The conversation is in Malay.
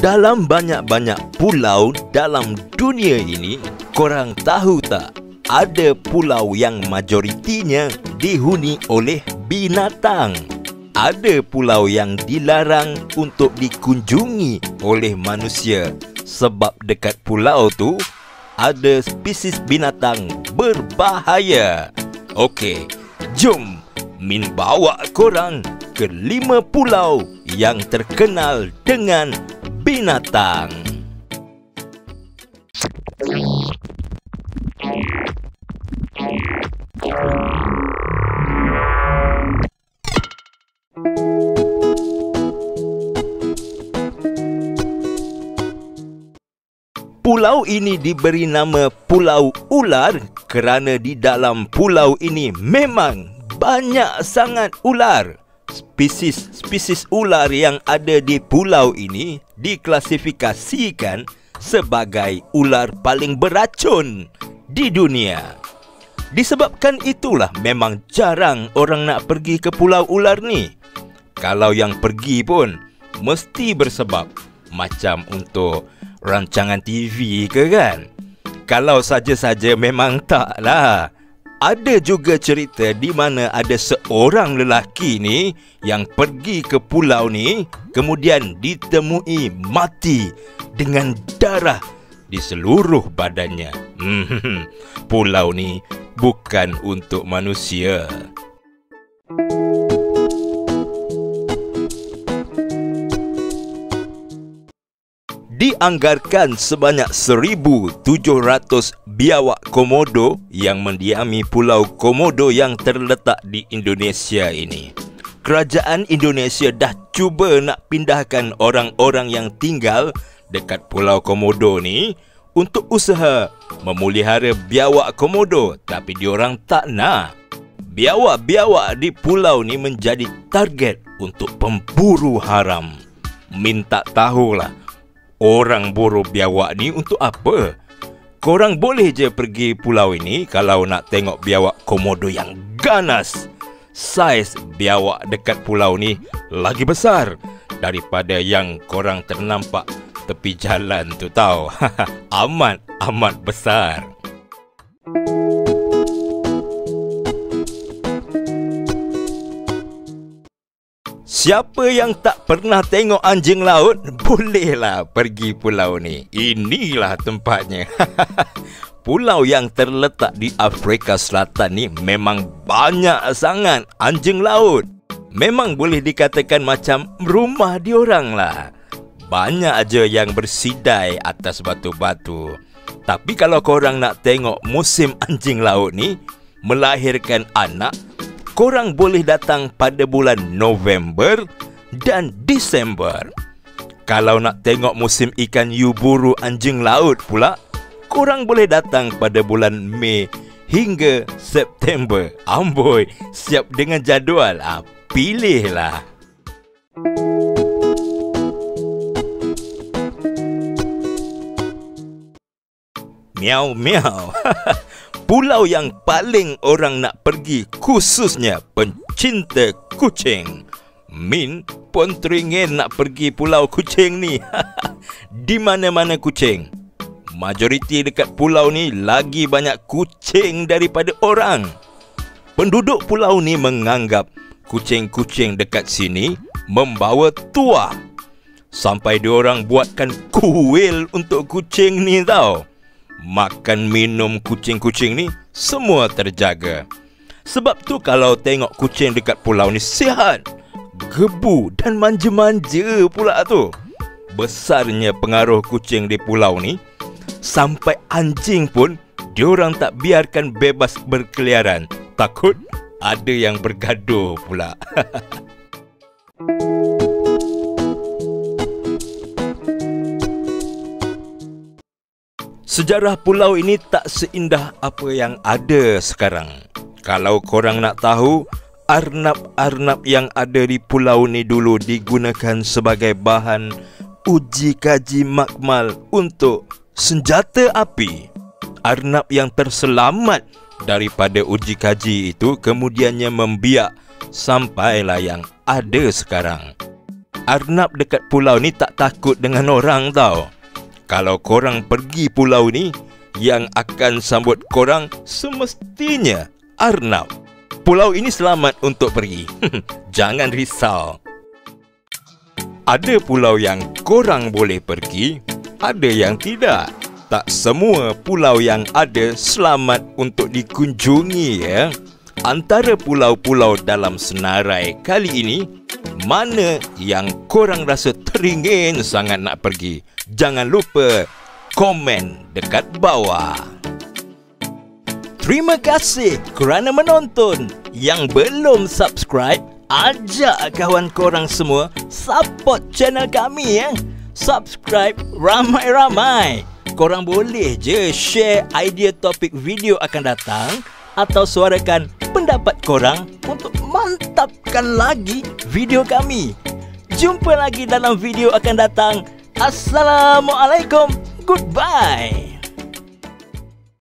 Dalam banyak-banyak pulau dalam dunia ini, korang tahu tak, ada pulau yang majoritinya dihuni oleh binatang. Ada pulau yang dilarang untuk dikunjungi oleh manusia, sebab dekat pulau tu ada spesies binatang berbahaya. Okey, jom Min bawa korang ke 5 pulau yang terkenal dengan binatang. Pulau ini diberi nama Pulau Ular kerana di dalam pulau ini memang banyak sangat ular. Spesies ular yang ada di pulau ini diklasifikasikan sebagai ular paling beracun di dunia. Disebabkan itulah memang jarang orang nak pergi ke Pulau Ular ni. Kalau yang pergi pun mesti bersebab, macam untuk rancangan TV ke kan? Kalau saja-saja memang taklah. Ada juga cerita di mana ada seorang lelaki ni yang pergi ke pulau ni, kemudian ditemui mati dengan darah di seluruh badannya. Pulau ni bukan untuk manusia. Dianggarkan sebanyak 1,700 biawak komodo yang mendiami Pulau Komodo yang terletak di Indonesia ini. Kerajaan Indonesia dah cuba nak pindahkan orang-orang yang tinggal dekat Pulau Komodo ni untuk usaha memelihara biawak komodo, tapi diorang tak nak. Biawak-biawak di pulau ni menjadi target untuk pemburu haram. Min tak tahulah orang buru biawak ni untuk apa? Korang boleh je pergi pulau ini kalau nak tengok biawak komodo yang ganas. Saiz biawak dekat pulau ni lagi besar daripada yang korang ternampak tepi jalan tu tahu. Amat besar. Siapa yang tak pernah tengok anjing laut, bolehlah pergi pulau ni. Inilah tempatnya. Pulau yang terletak di Afrika Selatan ni memang banyak sangat anjing laut. Memang boleh dikatakan macam rumah diorang lah. Banyak aja yang bersidai atas batu-batu. Tapi kalau korang nak tengok musim anjing laut ni melahirkan anak, korang boleh datang pada bulan November dan Disember. Kalau nak tengok musim ikan hiu buru anjing laut pula, korang boleh datang pada bulan Mei hingga September. Amboi, siap dengan jadual. Pilihlah. Miau, miau. Pulau yang paling orang nak pergi khususnya pencinta kucing. Min pun teringin nak pergi pulau kucing ni. Di mana-mana kucing. Majoriti dekat pulau ni lagi banyak kucing daripada orang. Penduduk pulau ni menganggap kucing-kucing dekat sini membawa tuah. Sampai diorang buatkan kuil untuk kucing ni tau. Makan minum kucing-kucing ni semua terjaga. Sebab tu kalau tengok kucing dekat pulau ni sihat, gebu dan manja-manja pula tu. Besarnya pengaruh kucing di pulau ni, sampai anjing pun diorang tak biarkan bebas berkeliaran. Takut ada yang bergaduh pula. Sejarah pulau ini tak seindah apa yang ada sekarang. Kalau korang nak tahu, arnab-arnab yang ada di pulau ni dulu digunakan sebagai bahan uji kaji makmal untuk senjata api. Arnab yang terselamat daripada uji kaji itu kemudiannya membiak sampailah yang ada sekarang. Arnab dekat pulau ni tak takut dengan orang tau. Kalau korang pergi pulau ni, yang akan sambut korang semestinya Arnab. Pulau ini selamat untuk pergi. Jangan risau. Ada pulau yang korang boleh pergi, ada yang tidak. Tak semua pulau yang ada selamat untuk dikunjungi, ya. Antara pulau-pulau dalam senarai kali ini, mana yang korang rasa teringin sangat nak pergi? Jangan lupa komen dekat bawah. Terima kasih kerana menonton. Yang belum subscribe, ajak kawan korang semua support channel kami, ya. Subscribe ramai-ramai. Korang boleh je share idea topik video akan datang atau suarakan pendapat korang untuk mantapkan lagi video kami. Jumpa lagi dalam video akan datang. Assalamualaikum. Goodbye.